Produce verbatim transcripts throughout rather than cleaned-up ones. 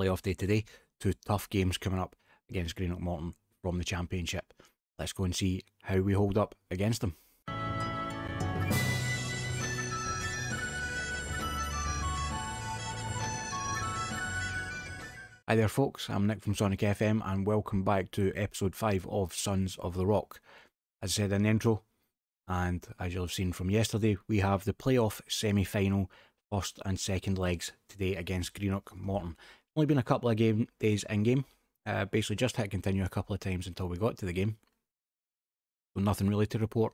playoff day today. Two tough games coming up against Greenock Morton from the Championship. Let's go and see how we hold up against them. Hi there folks, I'm Nick from Sonic F M and welcome back to episode five of Sons of the Rock. As I said in the intro, and as you'll have seen from yesterday, we have the playoff semi-final first and second legs today against Greenock Morton. Only been a couple of game days in game, uh, basically just hit continue a couple of times until we got to the game. So nothing really to report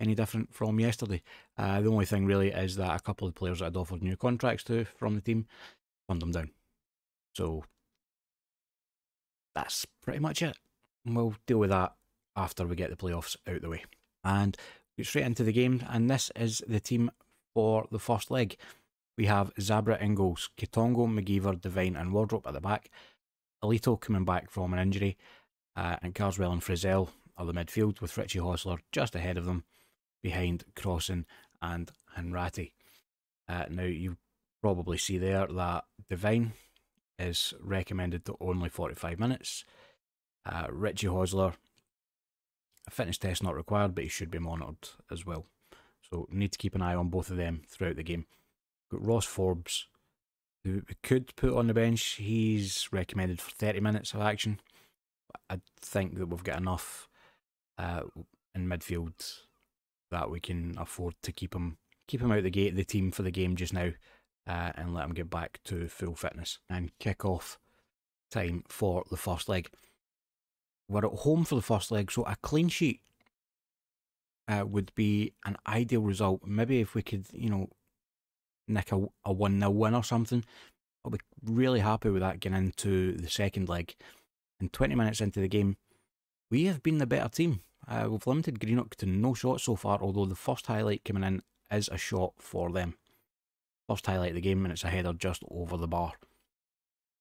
any different from yesterday. Uh, the only thing really is that a couple of players that I'd offered new contracts to from the team turned them down. So that's pretty much it. We'll deal with that after we get the playoffs out the way. And get straight into the game, and this is the team for the first leg. We have Zabra Ingalls, Katongo, McGeever, Divine and Wardrop at the back. Alito coming back from an injury, uh, and Carswell and Frizzell are the midfield with Richie Hosler just ahead of them, behind Crossan and Hanratty. Uh, now you probably see there that Divine is recommended to only forty-five minutes. Uh, Richie Hosler, a fitness test not required, but he should be monitored as well. So need to keep an eye on both of them throughout the game. Got Ross Forbes, who we could put on the bench. He's recommended for thirty minutes of action. I think that we've got enough uh, in midfield that we can afford to keep him keep him out the gate, the team for the game just now. Uh, and let them get back to full fitness and kick off time for the first leg. We're at home for the first leg, so a clean sheet uh, would be an ideal result. Maybe if we could, you know, nick a one nil win or something, I'll be really happy with that getting into the second leg. And twenty minutes into the game, we have been the better team. Uh, we've limited Greenock to no shots so far, although the first highlight coming in is a shot for them. First highlight of the game, and it's a header just over the bar.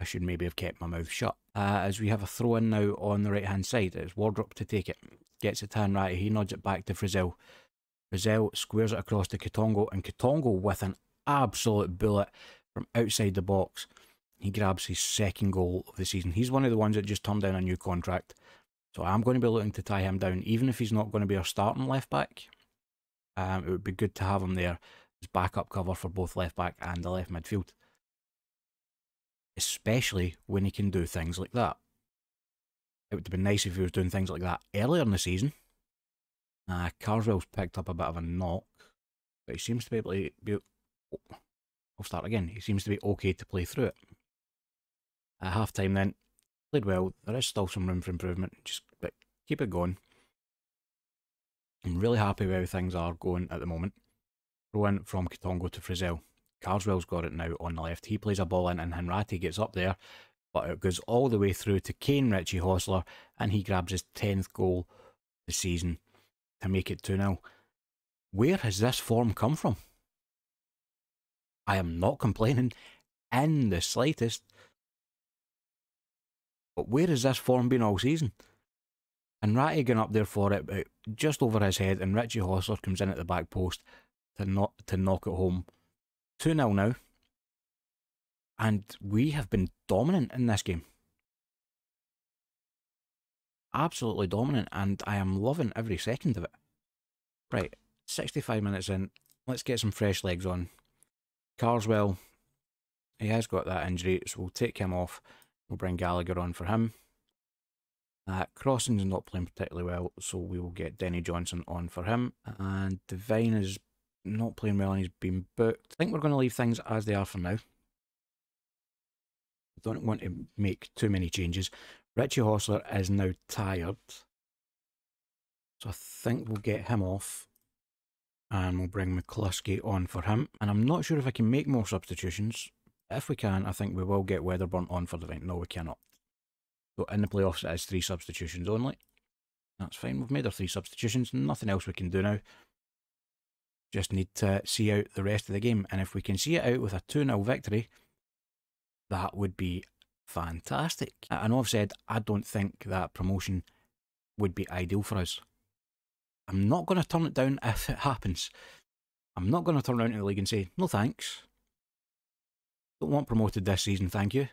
I should maybe have kept my mouth shut. Uh, as we have a throw in now on the right hand side, it's Wardrop to take it. Gets it to Hanratty, he nods it back to Frizzell. Frizzell squares it across to Katongo, and Katongo with an absolute bullet from outside the box. He grabs his second goal of the season. He's one of the ones that just turned down a new contract. So I'm going to be looking to tie him down, even if he's not going to be our starting left back. Um, it would be good to have him there. Backup cover for both left back and the left midfield, especially when he can do things like that. It would have been nice if he was doing things like that earlier in the season. Uh, Carswell's picked up a bit of a knock, but he seems to be able to be, oh, I'll start again, he seems to be okay to play through it. At half time then, played well, there is still some room for improvement, just but keep it going. I'm really happy with how things are going at the moment. Throw in from Katongo to Frizzell. Carswell's got it now on the left. He plays a ball in and Hanratty gets up there, but it goes all the way through to Kane Richie Hosler, and he grabs his tenth goal of the season to make it two nil. Where has this form come from? I am not complaining in the slightest, but where has this form been all season? Hanratty going up there for it, but just over his head, and Richie Hosler comes in at the back post To, not, to knock it home. two nil now, and we have been dominant in this game. Absolutely dominant, and I am loving every second of it. Right, sixty-five minutes in, let's get some fresh legs on. Carswell, he has got that injury, so we'll take him off, we'll bring Gallagher on for him. Uh, Crossan's not playing particularly well, so we will get Denny Johnson on for him, and Divine is not playing well and he's been booked. I think we're going to leave things as they are for now. I don't want to make too many changes. Richie Hosler is now tired, so I think we'll get him off and we'll bring McCluskey on for him. And I'm not sure if I can make more substitutions. If we can, I think we will get Weatherburn on for the event. No, we cannot. So in the playoffs it is three substitutions only. That's fine, we've made our three substitutions. Nothing else we can do now. Just need to see out the rest of the game, and if we can see it out with a two nil victory, that would be fantastic. I know I've said I don't think that promotion would be ideal for us. I'm not going to turn it down if it happens. I'm not going to turn around to the league and say, no thanks. Don't want promoted this season, thank you.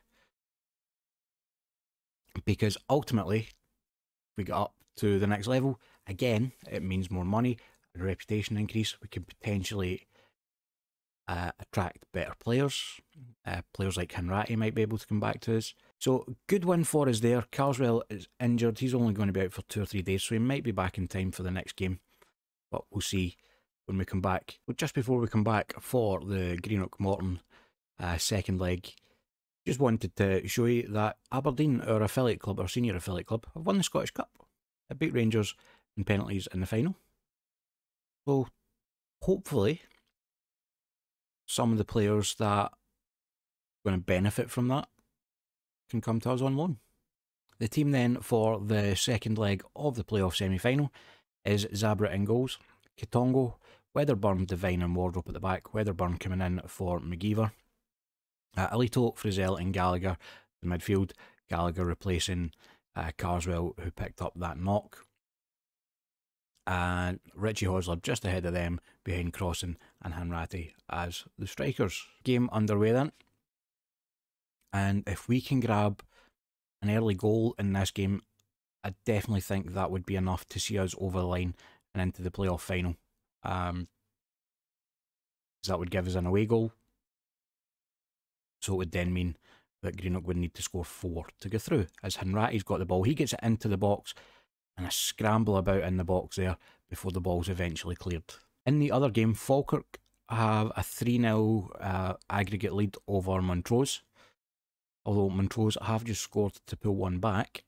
because ultimately we get up to the next level. Again, it means more money, a reputation increase. We can potentially uh, attract better players. Uh, players like Hanratty might be able to come back to us. So good win for us there. Carswell is injured. He's only going to be out for two or three days, so he might be back in time for the next game. But we'll see when we come back. But just before we come back for the Greenock Morton uh, second leg, just wanted to show you that Aberdeen, our affiliate club, our senior affiliate club, have won the Scottish Cup. They beat Rangers in penalties in the final. So hopefully some of the players that are going to benefit from that can come to us on loan. The team then for the second leg of the playoff semi-final is Zabra Ingalls, Katongo, Weatherburn, Divine and Wardrop at the back. Weatherburn coming in for McGeever. Uh, Alito, Frizzell and Gallagher in midfield. Gallagher replacing uh, Carswell, who picked up that knock. And Richie Hosler just ahead of them behind Crossan and Hanratty as the strikers. Game underway then. And if we can grab an early goal in this game, I definitely think that would be enough to see us over the line and into the playoff final. Um, that would give us an away goal. So it would then mean that Greenock would need to score four to go through. As Hanratty's got the ball, he gets it into the box, and a scramble about in the box there before the ball's eventually cleared. In the other game, Falkirk have a three nil uh, aggregate lead over Montrose. Although Montrose have just scored to pull one back.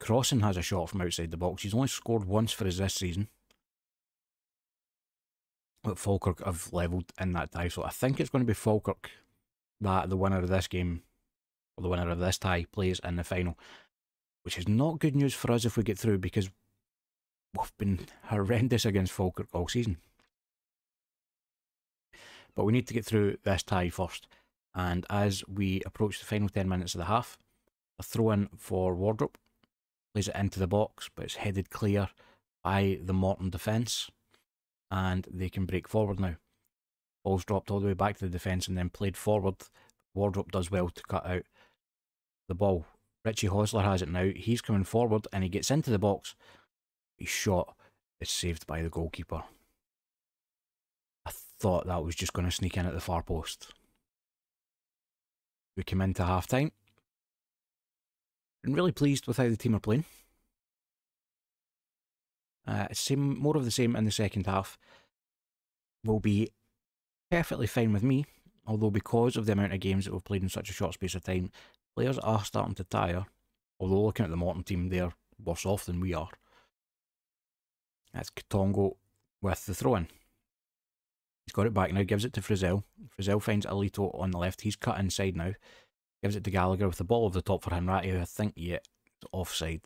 Crossan has a shot from outside the box. He's only scored once for us this season. But Falkirk have levelled in that tie, so I think it's going to be Falkirk that the winner of this game, or the winner of this tie, plays in the final. Which is not good news for us if we get through, because we've been horrendous against Falkirk all season. But we need to get through this tie first. And as we approach the final ten minutes of the half, a throw-in for Wardrop. Plays it into the box, but it's headed clear by the Morton defence. And they can break forward now. Ball's dropped all the way back to the defence and then played forward. Wardrop does well to cut out the ball. Richie Hosler has it now. He's coming forward and he gets into the box. His shot is saved by the goalkeeper. I thought that was just going to sneak in at the far post. We came into half time. I'm really pleased with how the team are playing. Uh, same, more of the same in the second half will be perfectly fine with me, although because of the amount of games that we've played in such a short space of time, players are starting to tire. Although looking at the Morton team, they're worse off than we are. That's Katongo with the throw-in. He's got it back now, gives it to Frizzell. Frizzell finds Alito on the left, he's cut inside now. Gives it to Gallagher with the ball over the top for Hanratty, who I think yeah, it's offside.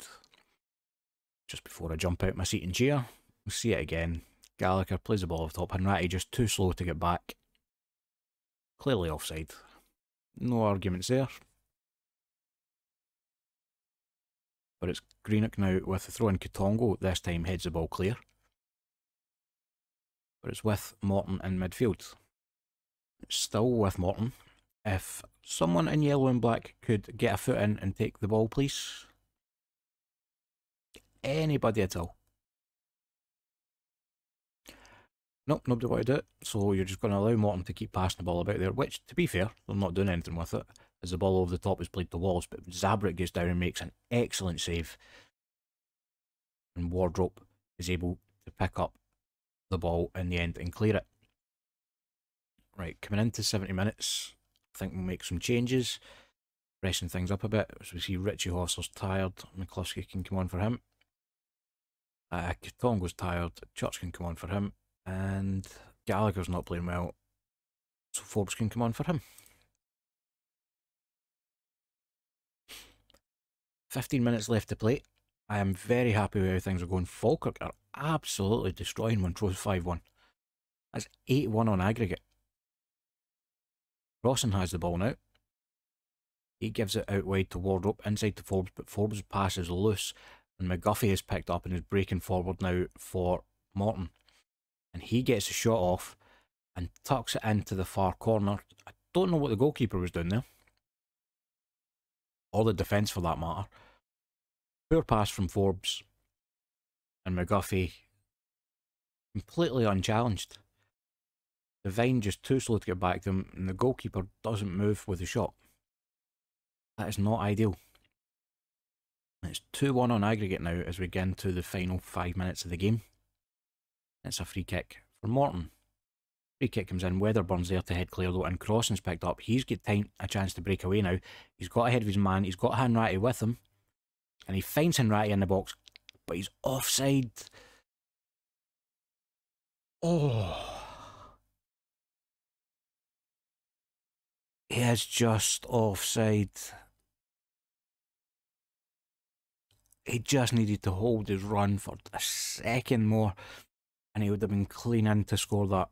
Just before I jump out my seat and cheer, we'll see it again. Gallagher plays the ball over the top, Hanratty just too slow to get back. Clearly offside. No arguments there. But it's Greenock now with the throw in. Katongo this time heads the ball clear. But it's with Morton in midfield. It's still with Morton. If someone in yellow and black could get a foot in and take the ball, please. Anybody at all. Nope, nobody wanted to do it. So you're just going to allow Morton to keep passing the ball about there, which, to be fair, they're not doing anything with it, as the ball over the top is played to Wallace, but Zabrik goes down and makes an excellent save. And Wardrop is able to pick up the ball in the end and clear it. Right, coming into seventy minutes, I think we'll make some changes, pressing things up a bit. As we see, Richie Hosler's tired, McCluskey can come on for him, uh, Katongo's tired, Church can come on for him, and Gallagher's not playing well, so Forbes can come on for him. fifteen minutes left to play. I am very happy with how things are going. Falkirk are absolutely destroying Montrose five one. That's eight one on aggregate. Crossan has the ball now. He gives it out wide to Wardrop, inside to Forbes, but Forbes' pass is loose and McGuffie is picked up and is breaking forward now for Morton. And he gets a shot off and tucks it into the far corner. I don't know what the goalkeeper was doing there. or the defence for that matter. Poor pass from Forbes, and McGuffie completely unchallenged. Divine just too slow to get back to him, and the goalkeeper doesn't move with the shot. That is not ideal. It's two one on aggregate now as we get into the final five minutes of the game. It's a free kick for Morton. Free kick comes in, Weatherburn's there to head clear though, and Crossan's picked up. He's got time, a chance to break away now. He's got ahead of his man, he's got Hanratty with him, and he finds Hanratty in the box, but he's offside. Oh... He is just offside. He just needed to hold his run for a second more, and he would have been clean in to score that.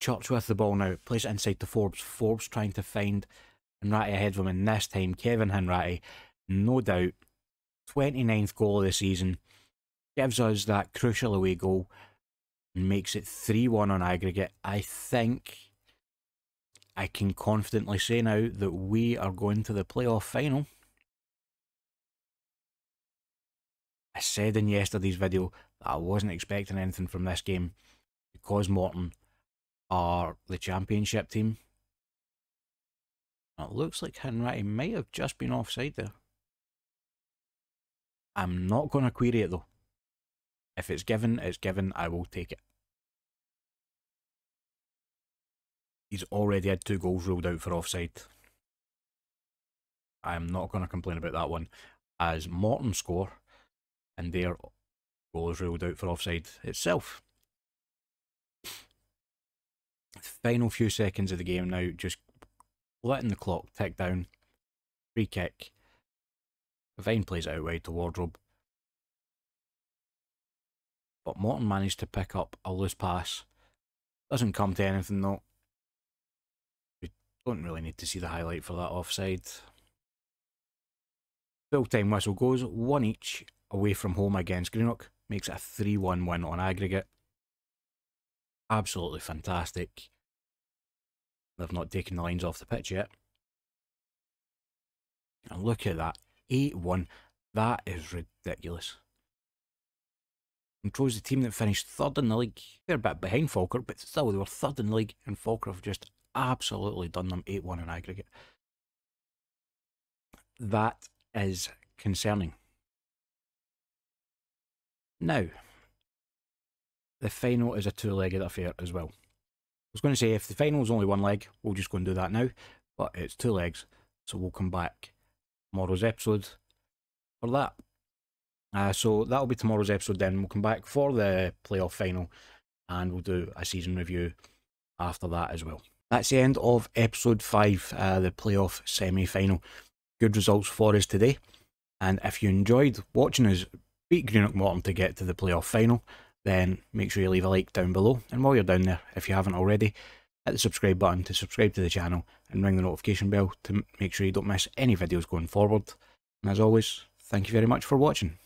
Church with the ball now, plays it inside to Forbes. Forbes trying to find Hanratty ahead of him, and this time Kevin Hanratty, no doubt, twenty-ninth goal of the season, gives us that crucial away goal and makes it three one on aggregate. I think I can confidently say now that we are going to the playoff final. I said in yesterday's video that I wasn't expecting anything from this game because Morton are the championship team. It looks like Hanratty might have just been offside there. I'm not going to query it though. If it's given, it's given, I will take it. He's already had two goals ruled out for offside. I'm not going to complain about that one, as Morton score and their goal is ruled out for offside itself. The final few seconds of the game now, just letting the clock tick down. Free kick. Divine plays it out wide to Wardrop, but Morton managed to pick up a loose pass. Doesn't come to anything though. We don't really need to see the highlight for that offside. Full time whistle goes, one each. Away from home against Greenock, makes it a three one win on aggregate. Absolutely fantastic. They've not taken the lines off the pitch yet. And look at that, eight one. That is ridiculous. Montrose, the team that finished third in the league. They're a bit behind Falkirk, but still they were third in the league, and Falkirk have just absolutely done them eight one on aggregate. That is concerning. Now, the final is a two-legged affair as well. I was going to say, if the final is only one leg, we'll just go and do that now, but it's two legs, so we'll come back tomorrow's episode for that. Uh, so that'll be tomorrow's episode then. We'll come back for the playoff final, and we'll do a season review after that as well. That's the end of episode five, uh, the playoff semi-final. Good results for us today, and if you enjoyed watching us beat Greenock Morton to get to the playoff final, then make sure you leave a like down below, and while you're down there, if you haven't already, hit the subscribe button to subscribe to the channel and ring the notification bell to make sure you don't miss any videos going forward. And as always, thank you very much for watching.